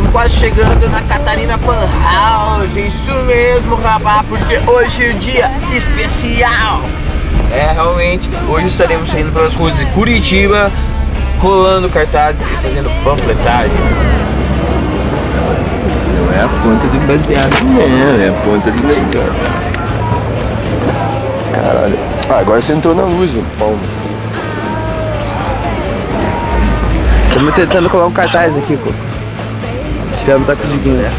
Estamos quase chegando na Catarina Fan House. Isso mesmo, rapaz, porque hoje é um dia especial. É, realmente, hoje estaremos saindo pelas ruas de Curitiba, colando cartazes e fazendo panfletagem. Não é a ponta do baseado, não, é a ponta do legal. Caralho, ah, agora você entrou na luz, meu pau. Estamos tentando colar um cartaz aqui, pô. Tirando tá conseguindo, né?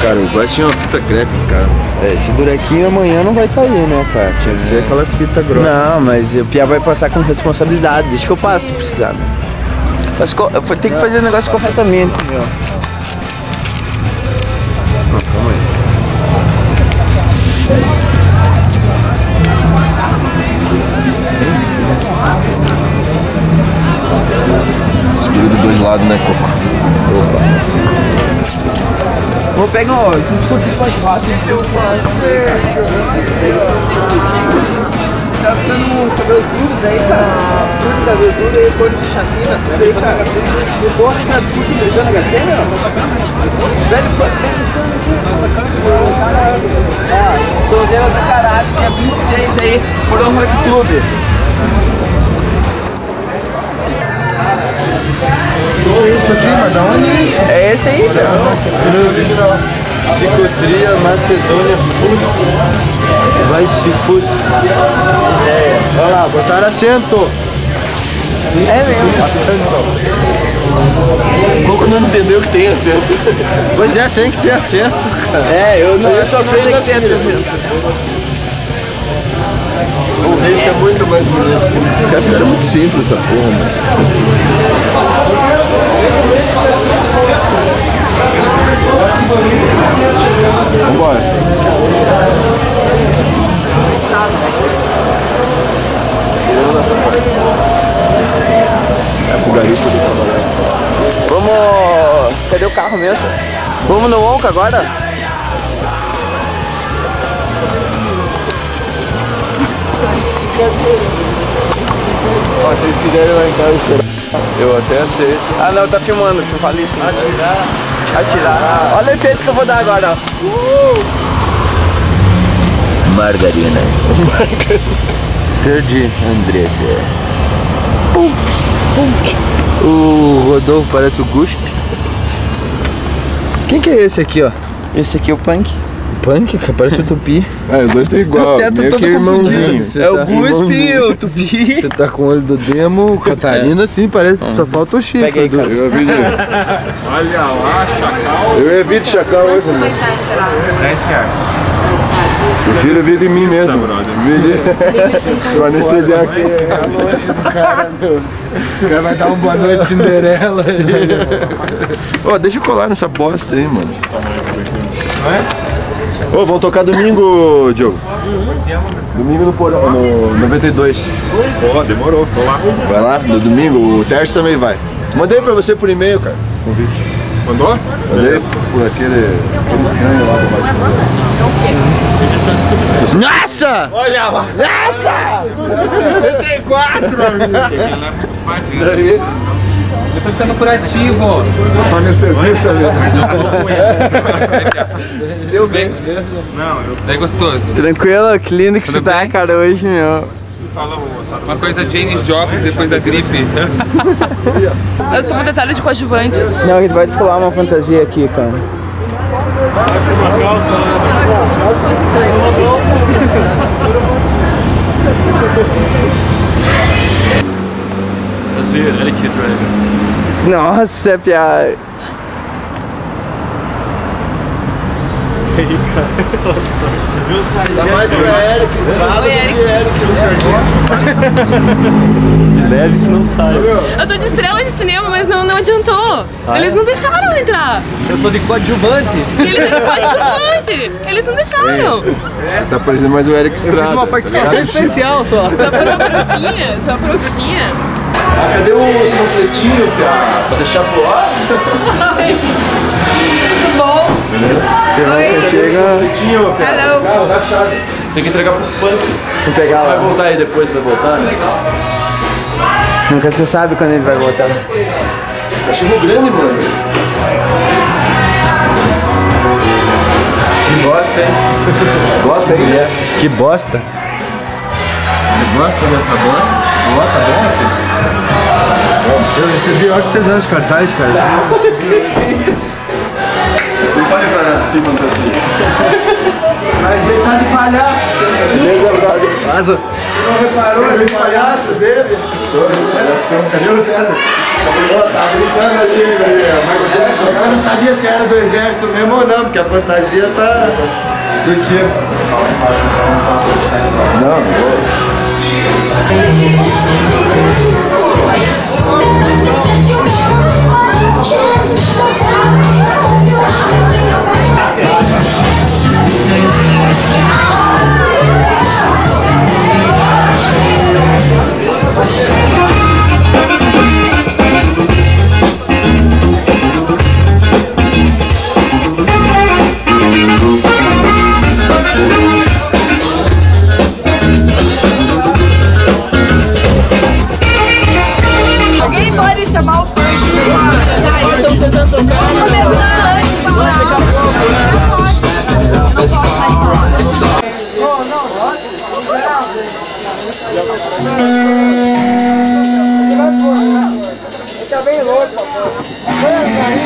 Cara, o Guax tinha uma fita crepe, cara. É, esse durequinho amanhã não vai sair, né, cara? Tinha que ser aquelas fitas grossas. Não, mas o Pia vai passar com responsabilidade. Deixa que eu passo se precisar, né? Mas tem que fazer o negócio corretamente, meu. Não, calma aí. Né, Coco? Vou pegar um óleo, se escuta mais rápido. Tá ficando cabelo duro daí, cara. Tudo cabelo duro aí, cor de chacina. Daí, cara, porra, cara, tudo beijando a HC, meu. Velho, pode ter beijando aqui. Caralho. Ó, tô vendo do caralho, tem 26 aí, por um rock clube. Isso aqui, mas da onde é isso? É esse aí, então. Psicotria, Macedônia, Fus. Vai se Fus. É. Olha lá, botaram acento. É mesmo. Acento. Pouco não entendeu que tem acento. Pois é, tem que ter acento, cara. É, eu não só fiz a pedra. Vamos ver se é muito mais bonito. Esse cara é muito simples, essa porra, mas... Vambora. É pro garoto do trabalho. Vamos... Cadê o carro mesmo? Vamos no Wonka agora? Ó, se vocês quiserem lá em casa chorar. Eu até aceito. Ah não, tá filmando, que eu falei isso. Atirar. Atirar. Olha o efeito que eu vou dar agora, ó. Margarina. Perdi, Andressa. Punk, punk. O Rodolfo parece o Guspe. Quem que é esse aqui, ó? Esse aqui é o Punk. Punk, cara, parece o Tupi. Ah, eu gosto igual, meio que irmãozinho. É o Guspi, o Tupi. Você tá com o olho do demo, Catarina, sim, parece que só falta o chifre. Pega aí, cara. Eu evito. Olha lá, Chacal. Eu evito Chacal hoje, mano. 10 reais. Prefiro evito em mim mesmo. Sou anestesiado. É a noite do cara, meu. O cara vai dar uma boa noite Cinderela aí. Ó, deixa eu colar nessa bosta aí, mano. Não é? Ô, vão tocar domingo, Diogo. Domingo no Porão, no 92. Ó, demorou, tô lá. Vai lá, no domingo, o Terço também vai. Mandei pra você por e-mail, cara. Convite. Mandou? Mandei por aquele estranho lá do Bairro. Nossa! Olha lá! Nossa! 94, amigo! Eu tô ficando curativo. Eu sou anestesista, meu. Mas eu tô deu bem. Não, eu... É gostoso. Tranquilo, que lindo que tudo você bem? Tá, cara, hoje, meu. Você fala uma coisa Janis Joplin depois da gripe. Eu sou fantasiada de coadjuvante. Não, a gente vai descolar uma fantasia aqui, cara. Nossa, piada. E aí, cara? Você viu o Sardinha? Tá mais pra Eric Estrada do que Eric. Se leve, se não sai. Eu tô de estrela de cinema, mas não adiantou. Ah, eles não deixaram entrar. Eu tô de coadjuvante. Eles são de coadjuvante. Eles não deixaram. É. Você tá parecendo mais o Eric Estrada. Eu fiz uma participação especial só. Só por uma broquinha, só por uma broquinha. Ah, cadê os panfletinhos pra deixar pro lado? Muito bom! Você chega... Panfletinho, cara. Carro, dá a chave. Tem que entregar pro Punk. Vou pegar. Você vai voltar aí depois, vai voltar? Né? Nunca se sabe quando ele vai voltar. Cachorro grande, mano. Que bosta, hein? Bosta, Guilherme. Que bosta. Você gosta dessa bosta? Ó, tá bom, filho. Eu recebi artesanais cartazes, cara. Não, que isso? Não pode parar assim, fantasia. Mas ele tá de palhaço. Você não reparou? Ele é de palhaço dele? Cadê o César? Tá brincando ali, velho. Eu não sabia se era do exército mesmo ou não, porque a fantasia tá do tipo. Alguém pode chamar o Pancho para gente organizar? Eles estão tentando tocar. Vamos começar antes de falar. Não posso mais falar. Tá bem louco, I'm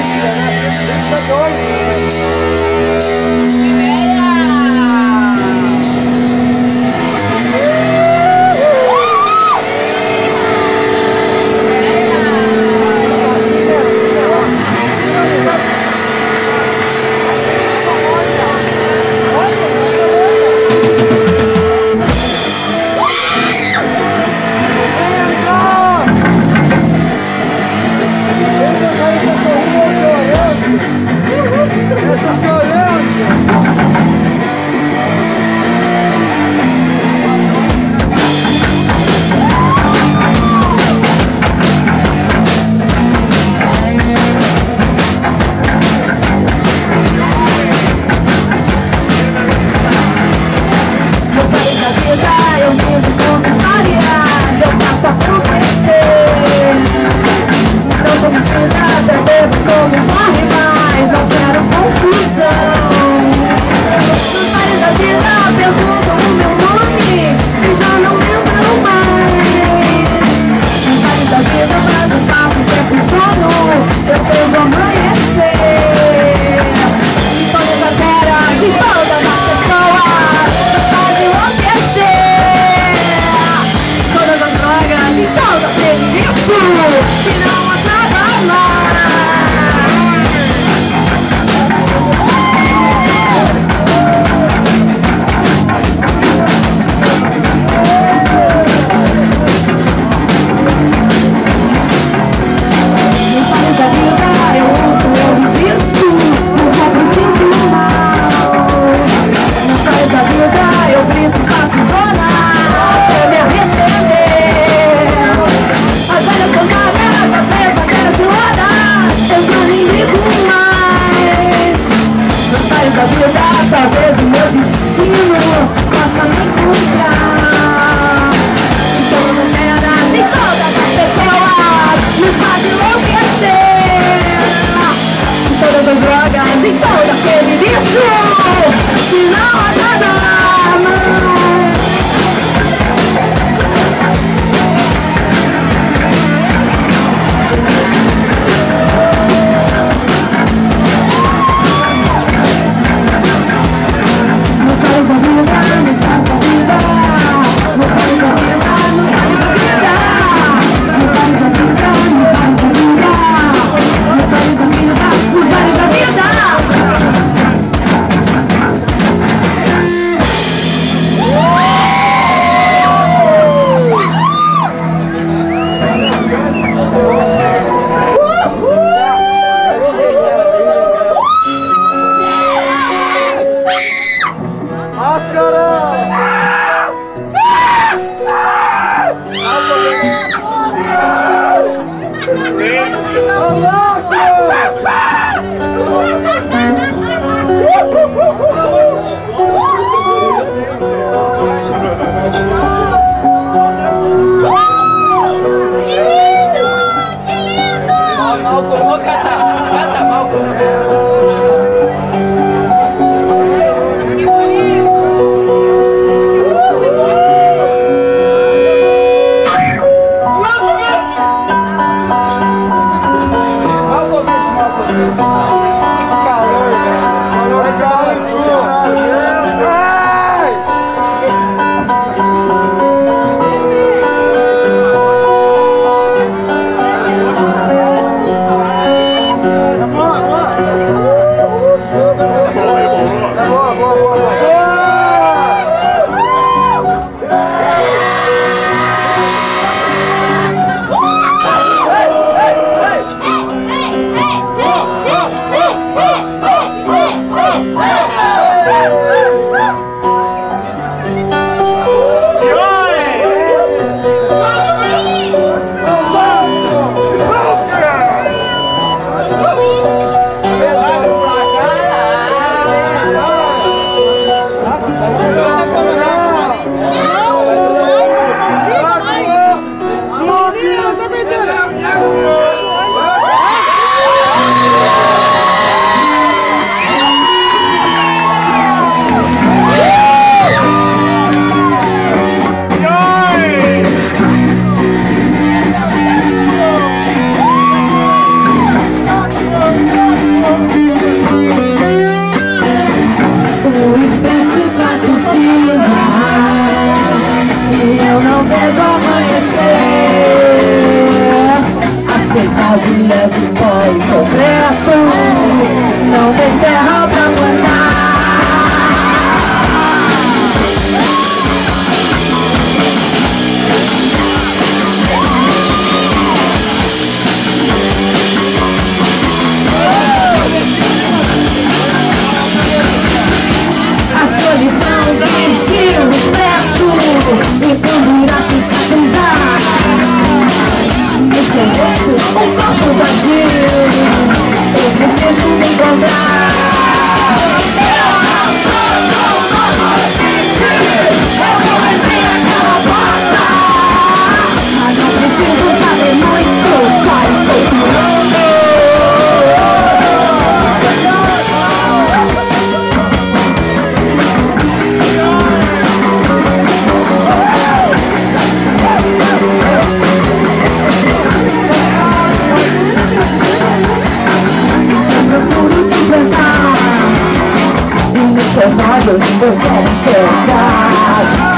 modo consertar.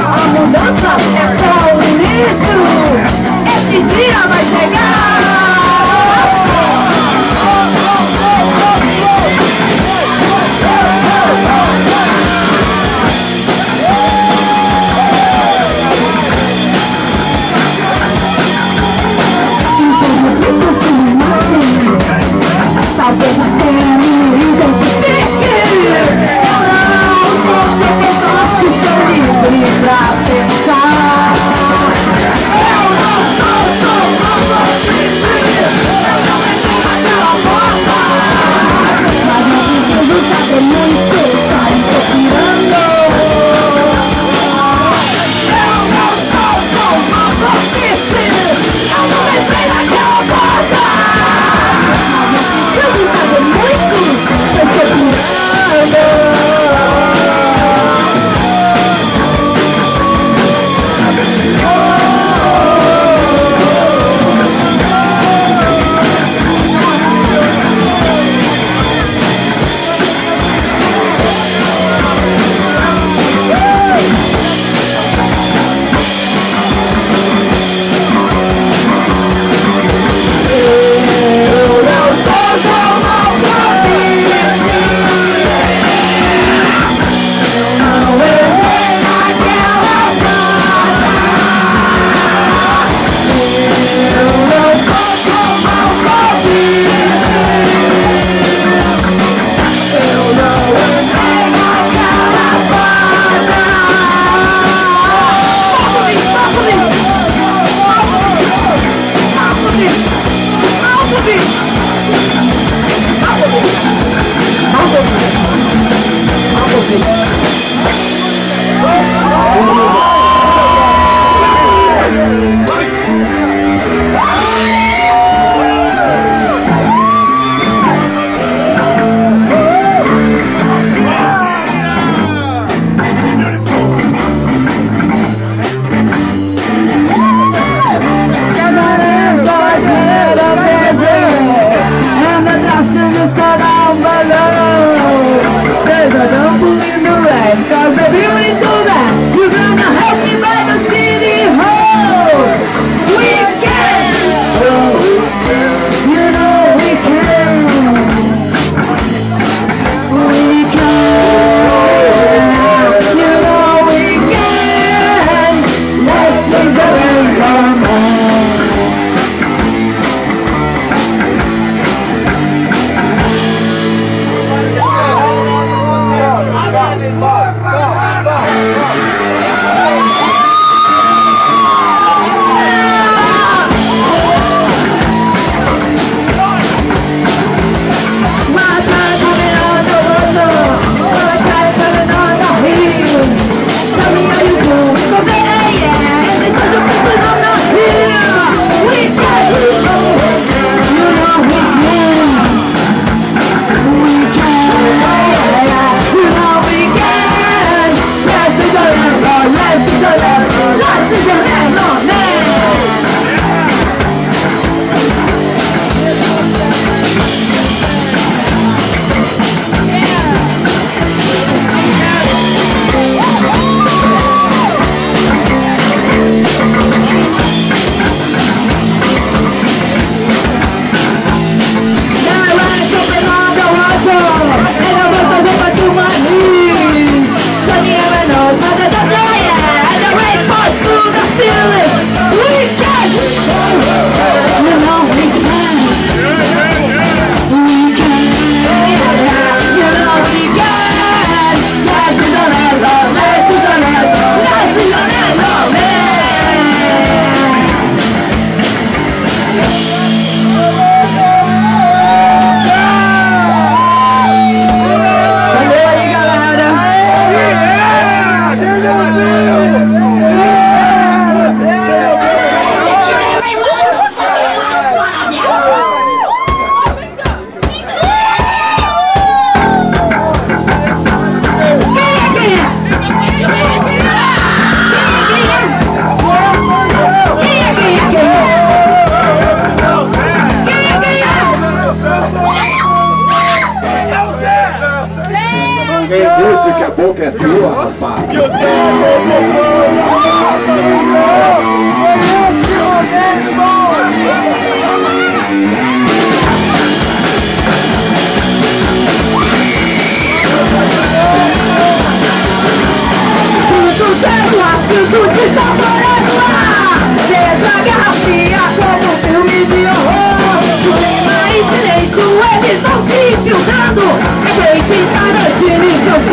A mudança é só o início, esse dia vai chegar. Pra pensar.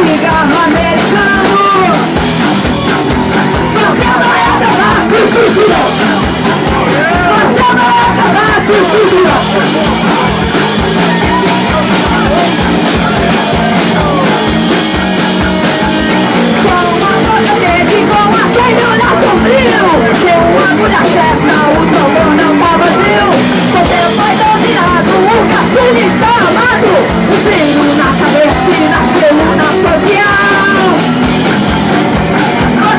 cigarro americano. Você não é acabar se suicidar. Você não é acabar se suicidar. Com a bolsa dele, com a célula sombrio, deu uma agulha certa, o tambor não tá vazio. Com teu pai dominado, o caçume está amado, o tiro na cabeça e na coluna social.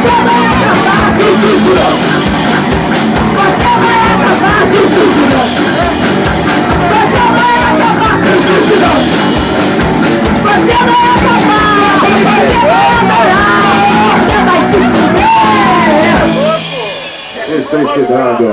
Você não é acabar se suicidar. Você não é acabar se suicidar. Você não é acabar se suicidar. Você não é acabar, você não é. Se suicidando.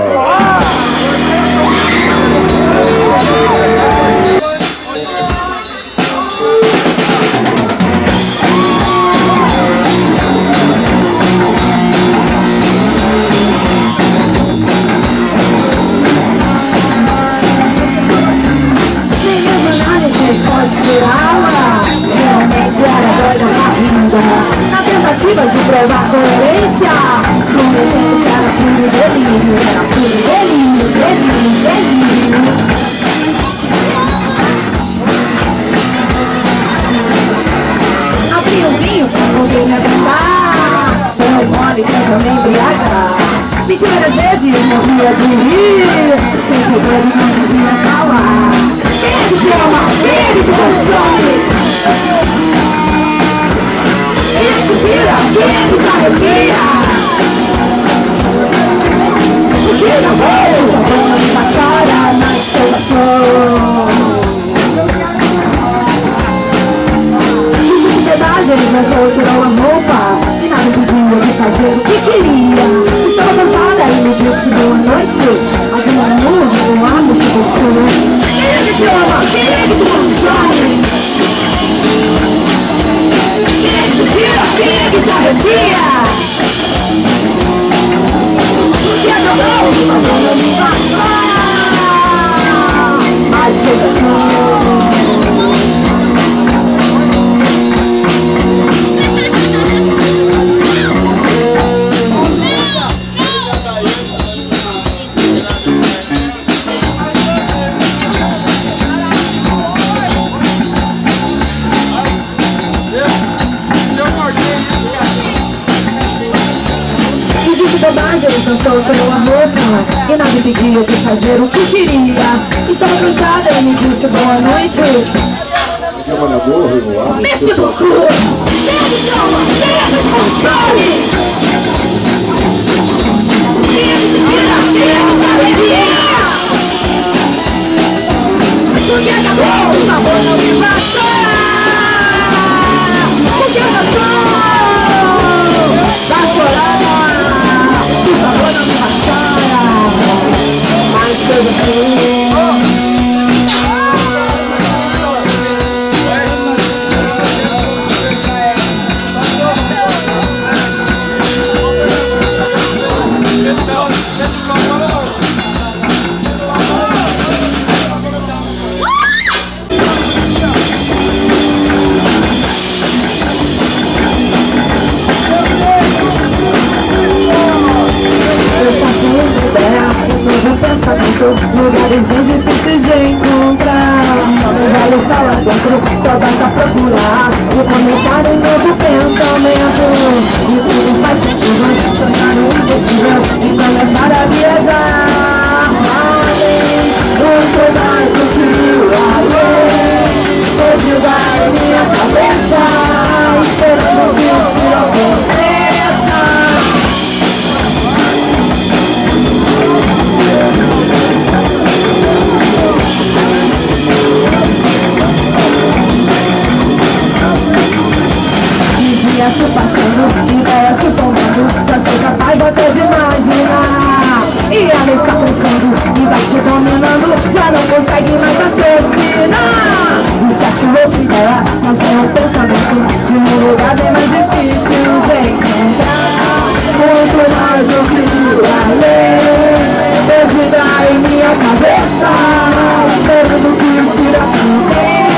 Pode tirá-la. Realmente era doida na vida. Tentativa de provar coerência. Como eu sinto que era tudo delírio. Era tudo delírio, delírio, delírio. Abri o vinho pra poder me aguentar. Não mole que eu me embriagar. Mentiras vezes eu morria de rir. Sem que coisa não devia calar. Quem te ama, quem te consome. Quem te vira, quem te arrepia. O que não vou, a dona me passara na estação. Isso de verdade, ele dançou, tirou a roupa e nada impediu de fazer o que queria. Estava cansada e me disse boa noite. A de uma lua, no ar, me suportou. Quem te ama, quem te consome. Quem te arredia? Porque acabou de uma dona me passar. Mas veja e nada impedia de fazer o que queria. Estava cansada e me disse boa noite. Mestre do cu, Deus ama, Deus consome. Deus vira, Deus arrepia. Porque acabou, o amor não me passou. Porque eu já sou da chorada. O amor não me passou. Mas eu posso mudar novo pensamento, lugares bem difíceis de encontrar. Só não vai estar lá dentro, só basta procurar. Vou começar um novo pensamento. E tudo faz sentido, sonhar o impossível e começar a viajar. Além, não sou mais do que o além. Hoje vai minha cabeça, esperando que o tiro aconteça. Me acho passando, me parece tomando. Só sou capaz até de imaginar. E ela está pensando, e vai te dominando. Já não consegue mais raciocinar. Me acho louco e dela, mas é o pensamento de um lugar bem mais difícil de encontrar. Muito mais do que além. Hoje dá em minha cabeça, esperando que eu tire a cabeça.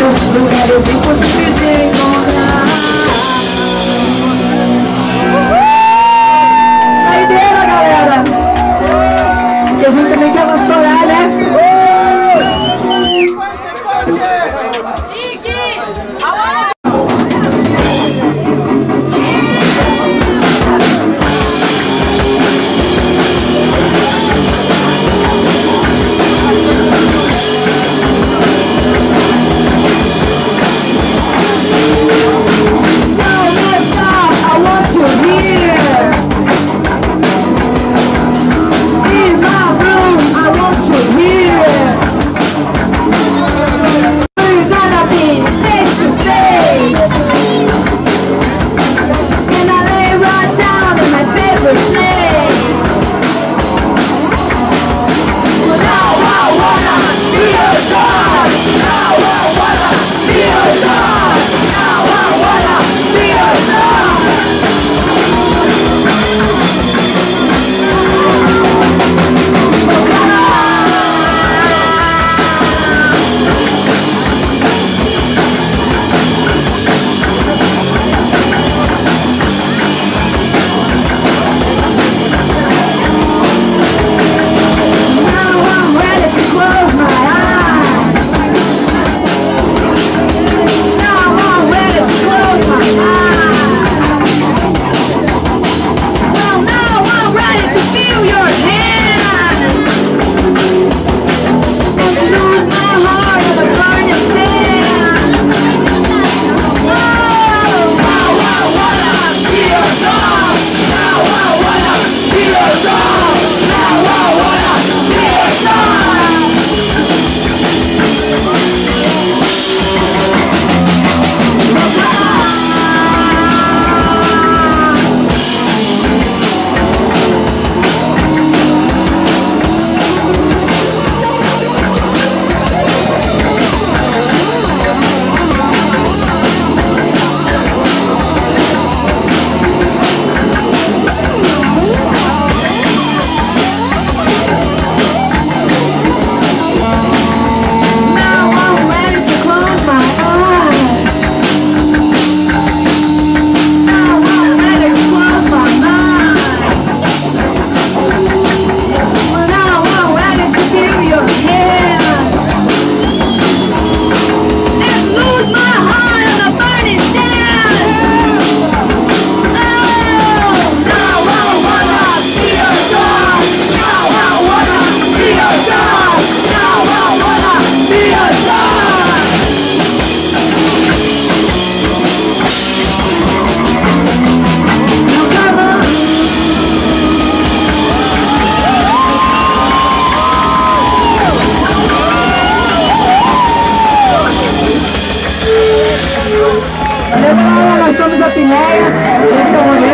lugares imposibles de encontrar. Saideira, galera! Porque a gente também quer vassourar, né? Nós somos a Pinéia, esse é o